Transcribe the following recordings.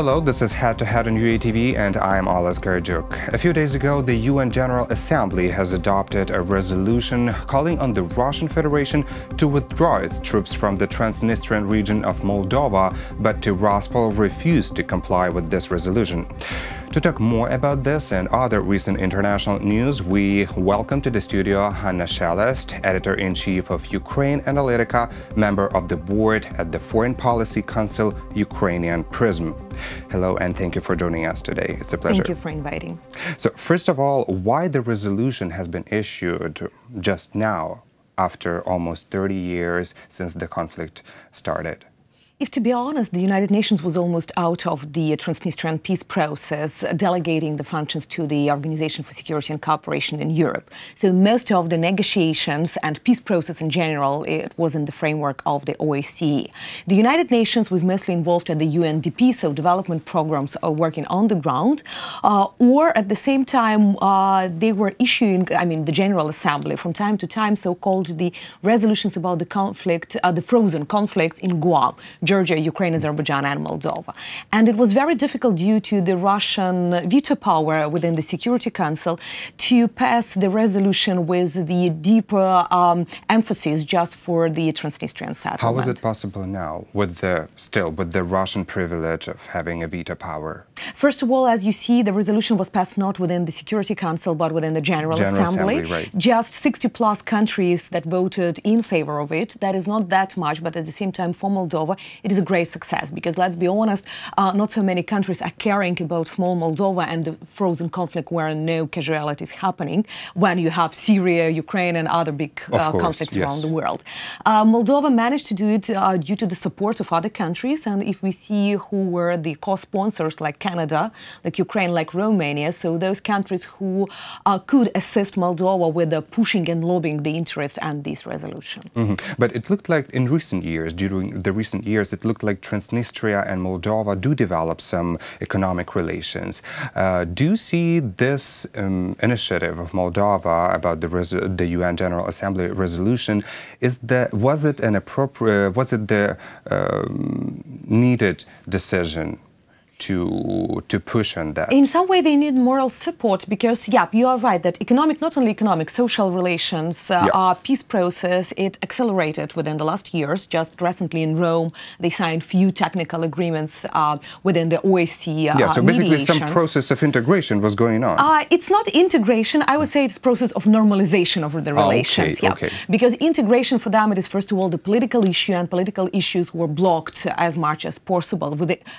Hello, this is Head to Head on UATV and I'm Oles Geradjuk. A few days ago, the UN General Assembly has adopted a resolution calling on the Russian Federation to withdraw its troops from the Transnistrian region of Moldova, but Tiraspol refused to comply with this resolution. To talk more about this and other recent international news, we welcome to the studio Hanna Shelest, Editor-in-Chief of Ukraine Analytica, member of the board at the Foreign Policy Council Ukrainian PRISM. Hello, and thank you for joining us today. It's a pleasure. Thank you for inviting. So, first of all, why the resolution has been issued just now, after almost 30 years since the conflict started? If, to be honest, the United Nations was almost out of the Transnistrian peace process, delegating the functions to the Organization for Security and Cooperation in Europe. So most of the negotiations and peace process in general, it was in the framework of the OSCE. The United Nations was mostly involved at the UNDP, so development programs are working on the ground, or at the same time they were issuing, the General Assembly from time to time, so-called the resolutions about the conflict, the frozen conflicts in Guam, Georgia, Ukraine, Azerbaijan, and Moldova. And it was very difficult due to the Russian veto power within the Security Council to pass the resolution with the deeper emphasis just for the Transnistrian settlement. How is it possible now, with the Russian privilege of having a veto power? First of all, as you see, the resolution was passed not within the Security Council, but within the General Assembly. Right. Just 60-plus countries that voted in favor of it. That is not that much, but at the same time, for Moldova, it is a great success, because let's be honest, not so many countries are caring about small Moldova and the frozen conflict where no casualties happening when you have Syria, Ukraine and other big conflicts around the world. Moldova managed to do it due to the support of other countries, and if we see who were the co-sponsors, like Canada, like Ukraine, like Romania, so those countries who could assist Moldova with pushing and lobbying the interest and this resolution. Mm-hmm. But it looked like in recent years, it looked like Transnistria and Moldova do develop some economic relations. Do you see this initiative of Moldova about the UN General Assembly resolution? Was it the needed decision to push on that? In some way they need moral support, because you are right that not only economic, social relations, peace process, it accelerated within the last years. Just recently in Rome they signed few technical agreements within the OSCE. So basically mediation. Some process of integration was going on. It's not integration, I would say it's process of normalization of the relations. Because integration for them, it is first of all the political issue, and political issues were blocked as much as possible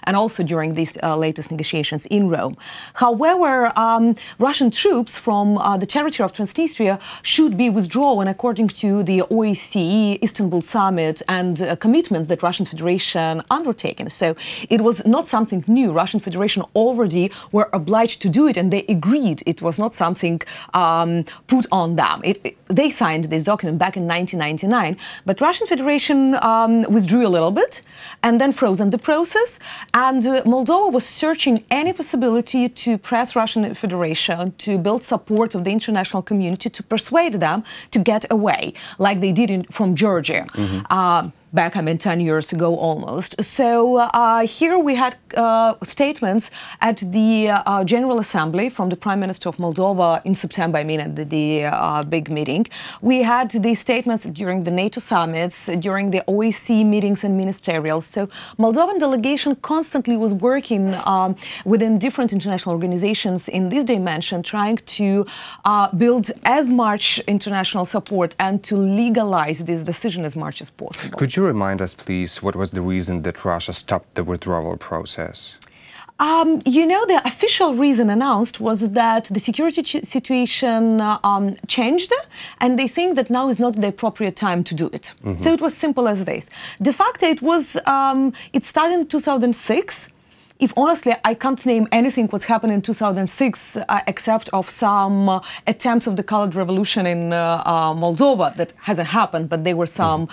and also during the latest negotiations in Rome. However, Russian troops from the territory of Transnistria should be withdrawn according to the OSCE Istanbul summit and commitments that Russian Federation undertaken. So it was not something new. Russian Federation already were obliged to do it, and they agreed. It was not something put on them. They signed this document back in 1999, but Russian Federation withdrew a little bit and then frozen the process, and Moldova was searching any possibility to press Russian Federation to build support of the international community to persuade them to get away, like they did from Georgia. Mm-hmm. Back, 10 years ago almost. So here we had statements at the General Assembly from the Prime Minister of Moldova in September, at the big meeting. We had these statements during the NATO summits, during the OSCE meetings and ministerials. So Moldovan delegation constantly was working within different international organizations in this dimension, trying to build as much international support and to legalize this decision as much as possible. Could you remind us, please, what was the reason that Russia stopped the withdrawal process? The official reason announced was that the security situation changed, and they think that now is not the appropriate time to do it. Mm-hmm. So it was simple as this. De facto, it started in 2006. If honestly, I can't name anything what's happened in 2006 except of some attempts of the colored revolution in Moldova that hasn't happened, but there were some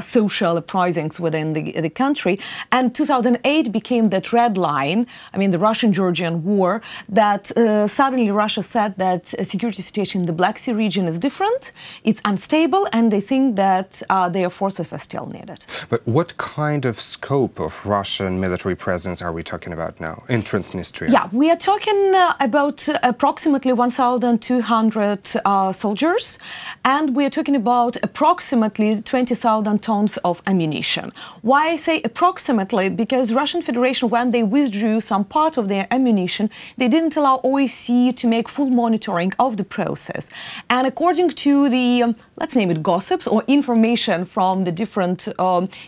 social uprisings within the country. And 2008 became that red line, the Russian-Georgian war, that suddenly Russia said that security situation in the Black Sea region is different, it's unstable, and they think that their forces are still needed. But what kind of scope of Russian military presence are we talking talking about now in Transnistria? Yeah, we are talking about approximately 1,200 soldiers, and we are talking about approximately 20,000 tons of ammunition. Why I say approximately? Because Russian Federation, when they withdrew some part of their ammunition, they didn't allow OSCE to make full monitoring of the process. And according to the, let's name it, gossips or information from the different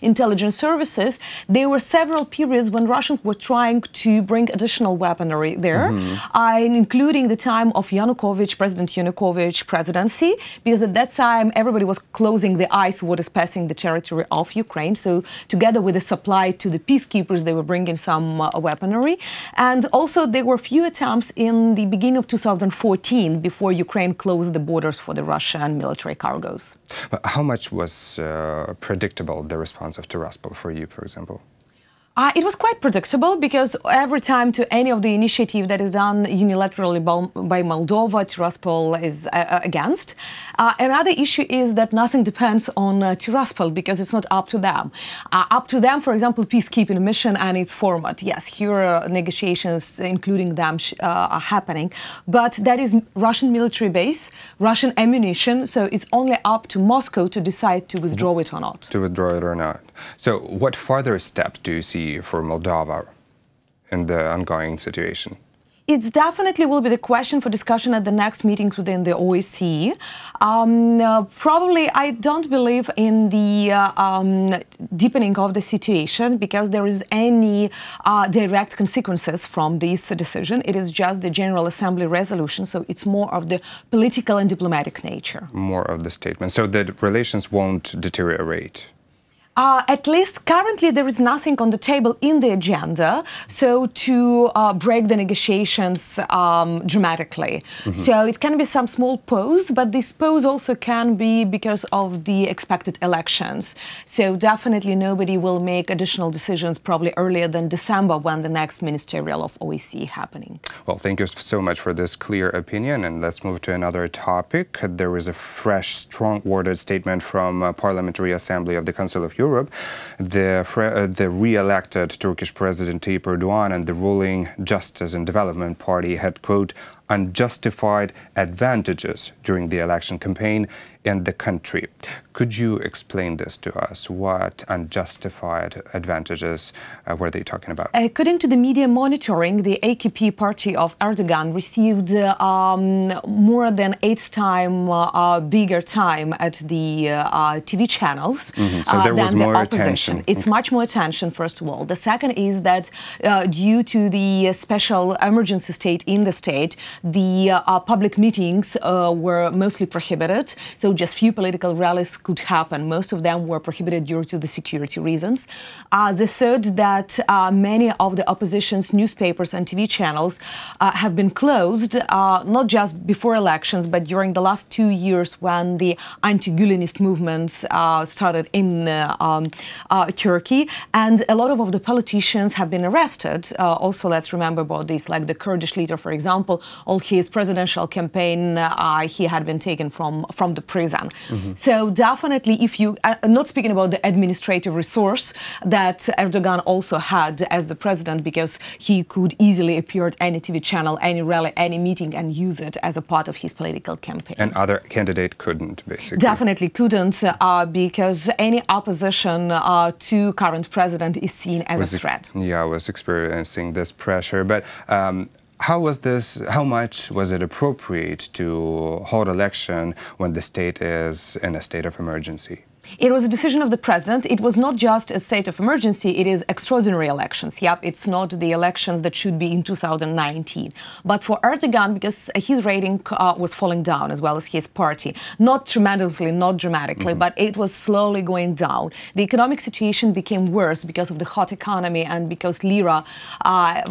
intelligence services, there were several periods when Russians were trying to bring additional weaponry there, including the time of Yanukovych, President Yanukovych presidency, because at that time everybody was closing the eyes what is passing the territory of Ukraine. So together with the supply to the peacekeepers, they were bringing some weaponry. And also there were few attempts in the beginning of 2014 before Ukraine closed the borders for the Russian military cargoes. But how much was predictable the response of Tiraspol for you, for example? It was quite predictable, because every time to any of the initiative that is done unilaterally by Moldova, Tiraspol is against. Another issue is that nothing depends on Tiraspol, because it's not up to them. Up to them, for example, peacekeeping mission and its format. Yes, here negotiations, including them, are happening. But that is Russian military base, Russian ammunition, so it's only up to Moscow to decide to withdraw it or not. To withdraw it or not. So what further steps do you see for Moldova in the ongoing situation? It definitely will be the question for discussion at the next meetings within the OSCE. Probably, I don't believe in the deepening of the situation, because there is any direct consequences from this decision. It is just the General Assembly resolution, so it's more of the political and diplomatic nature. More of the statement. So the relations won't deteriorate? At least currently there is nothing on the table in the agenda, so to break the negotiations dramatically. So it can be some small pause, but this pause also can be because of the expected elections. So definitely nobody will make additional decisions probably earlier than December, when the next ministerial of OSCE happening. Well, thank you so much for this clear opinion, and let's move to another topic. There is a fresh, strong-worded statement from Parliamentary Assembly of the Council of Europe. The re-elected Turkish President Tayyip Erdogan and the ruling Justice and Development Party had, quote, unjustified advantages during the election campaign in the country. Could you explain this to us? What unjustified advantages were they talking about? According to the media monitoring, the AKP party of Erdogan received more than 8 times bigger time at the TV channels. So there was more attention. It's much more attention, first of all. The second is that due to the special emergency state in the state, the public meetings were mostly prohibited, so just few political rallies could happen. Most of them were prohibited due to the security reasons. The third, that many of the opposition's newspapers and TV channels have been closed, not just before elections, but during the last 2 years when the anti-Gulenist movements started in Turkey. And a lot of the politicians have been arrested. Also, let's remember about this, like the Kurdish leader, for example, all his presidential campaign, he had been taken from the prison. So definitely, if you I'm not speaking about the administrative resource that Erdogan also had as the president, because he could easily appear at any TV channel, any rally, any meeting, and use it as a part of his political campaign. And other candidate couldn't, basically. Definitely couldn't, because any opposition to current president is seen as a threat. Yeah, I was experiencing this pressure, but. How was this? How much was it appropriate to hold election when the state is in a state of emergency? It was a decision of the president. It was not just a state of emergency, it is extraordinary elections. Yep, it's not the elections that should be in 2019. But for Erdogan, because his rating was falling down, as well as his party, not tremendously, not dramatically, but it was slowly going down. The economic situation became worse because of the hot economy and because lira,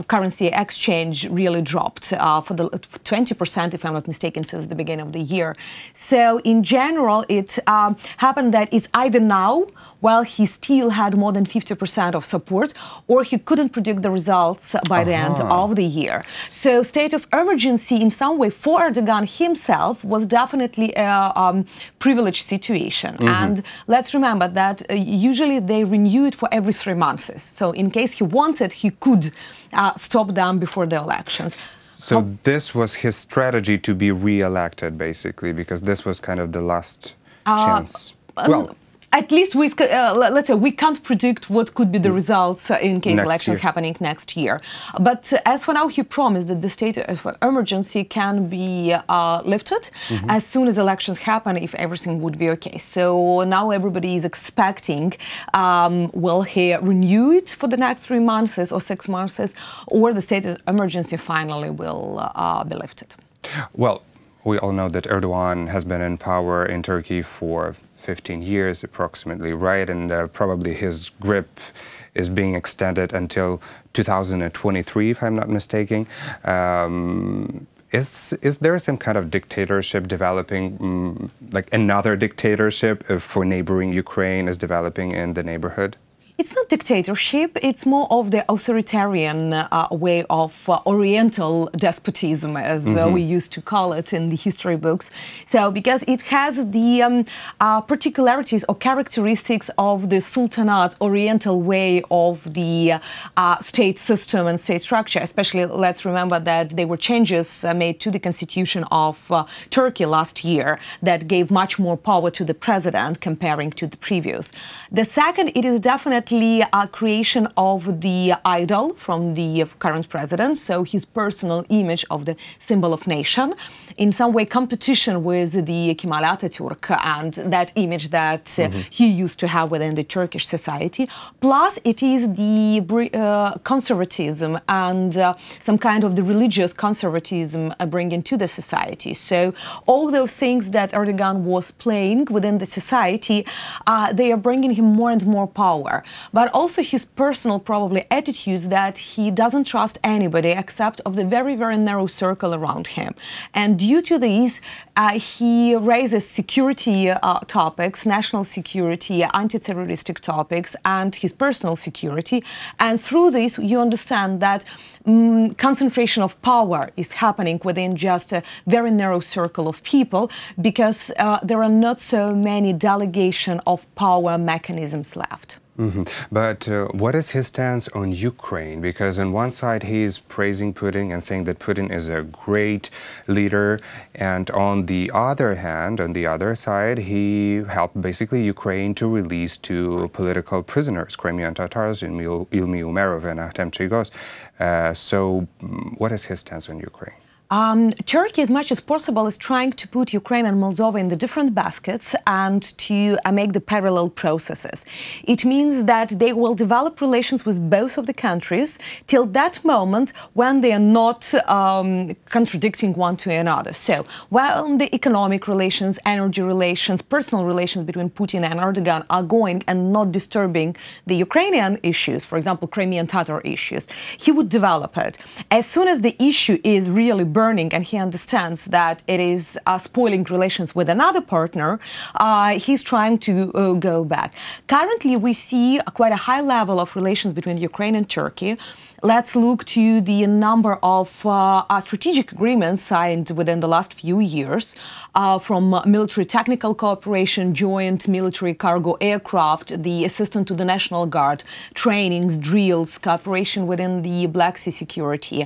currency exchange, really dropped for the 20%, if I'm not mistaken, since the beginning of the year. So in general, it happened that it's either now, while he still had more than 50% of support, or he couldn't predict the results by the end of the year. So state of emergency in some way for Erdogan himself was definitely a privileged situation. And let's remember that usually they renew it for every 3 months. So in case he wanted, he could stopped them before the elections. So this was his strategy to be re-elected, basically, because this was kind of the last chance. Well, at least we, let's say, we can't predict what could be the results in case elections happening next year. But as for now, he promised that the state of emergency can be lifted as soon as elections happen, if everything would be okay. So now everybody is expecting, will he renew it for the next 3 months or 6 months, or the state of emergency finally will be lifted? Well, we all know that Erdogan has been in power in Turkey for 15 years approximately, right? And probably his grip is being extended until 2023, if I'm not mistaken. Is there some kind of dictatorship developing, like another dictatorship for neighboring Ukraine is developing in the neighborhood? It's not dictatorship, it's more of the authoritarian way of Oriental despotism, as we used to call it in the history books. So, because it has the particularities or characteristics of the Sultanate Oriental way of the state system and state structure. Especially, let's remember that there were changes made to the constitution of Turkey last year that gave much more power to the president comparing to the previous. The second, it is definitely a creation of the idol from the current president, so his personal image of the symbol of nation, in some way competition with the Kemal Ataturk and that image that he used to have within the Turkish society. Plus it is the conservatism and some kind of the religious conservatism bringing to the society. So all those things that Erdogan was playing within the society, they are bringing him more and more power. But also his personal, probably, attitudes that he doesn't trust anybody except of the very, very narrow circle around him. And due to this, he raises security topics, national security, anti-terroristic topics, and his personal security. And through this, you understand that concentration of power is happening within just a very narrow circle of people, because there are not so many delegation of power mechanisms left. But what is his stance on Ukraine? Because on one side he is praising Putin and saying that Putin is a great leader, and on the other hand, on the other side, he helped basically Ukraine to release 2 political prisoners, Crimean Tatars, Ilmi Umerov and Artem Chygos. So what is his stance on Ukraine? Turkey, as much as possible, is trying to put Ukraine and Moldova in the different baskets and to make the parallel processes. It means that they will develop relations with both of the countries till that moment when they are not contradicting one to another. So, while the economic relations, energy relations, personal relations between Putin and Erdogan are going and not disturbing the Ukrainian issues, for example, Crimean Tatar issues, he would develop it. As soon as the issue is really burning and he understands that it is spoiling relations with another partner, he's trying to go back. Currently, we see quite a high level of relations between Ukraine and Turkey. Let's look to the number of strategic agreements signed within the last few years, from military technical cooperation, joint military cargo aircraft, the assistance to the National Guard, trainings, drills, cooperation within the Black Sea security,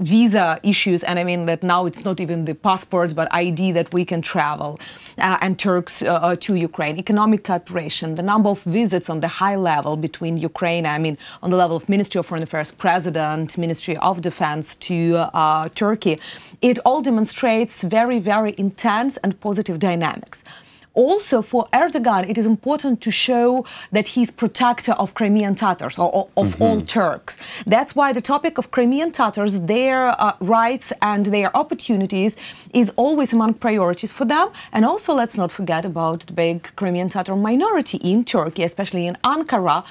visa issues, and I mean that now it's not even the passport, but ID that we can travel, and Turks to Ukraine, economic cooperation, the number of visits on the high level between Ukraine, I mean on the level of Ministry of Foreign Affairs President, Ministry of Defense to Turkey. It all demonstrates very, very intense and positive dynamics. Also, for Erdogan, it is important to show that he's protector of Crimean Tatars, or of all Turks. That's why the topic of Crimean Tatars, their rights and their opportunities, is always among priorities for them. And also, let's not forget about the big Crimean Tatar minority in Turkey, especially in Ankara,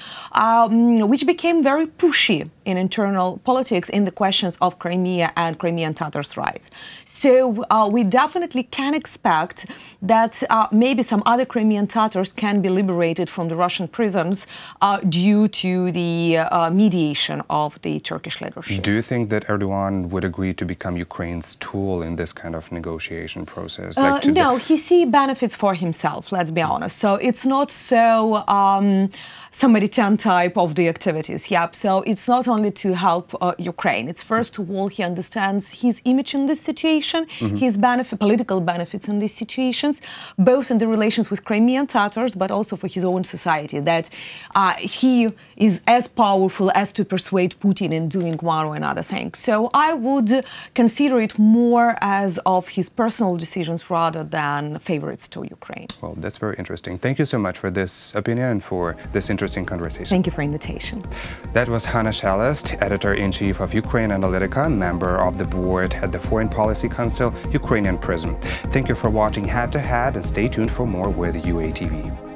which became very pushy in internal politics in the questions of Crimea and Crimean Tatars' rights. So we definitely can expect that maybe maybe some other Crimean Tatars can be liberated from the Russian prisons due to the mediation of the Turkish leadership. Do you think that Erdogan would agree to become Ukraine's tool in this kind of negotiation process? Like no, he sees benefits for himself, let's be honest. So it's not so Samaritan type of the activities. Yep. So it's not only to help Ukraine. It's first of all, he understands his image in this situation, his political benefits in these situations, both in the relations with Crimean Tatars, but also for his own society, that he is as powerful as to persuade Putin in doing one or another thing. So I would consider it more as of his personal decisions rather than favorites to Ukraine. Well, that's very interesting. Thank you so much for this opinion and for this interesting conversation. Thank you for the invitation. That was Hanna Shelest, Editor-in-Chief of Ukraine Analytica, member of the board at the Foreign Policy Council Ukrainian PRISM. Thank you for watching Head to Head and stay tuned for more with UATV.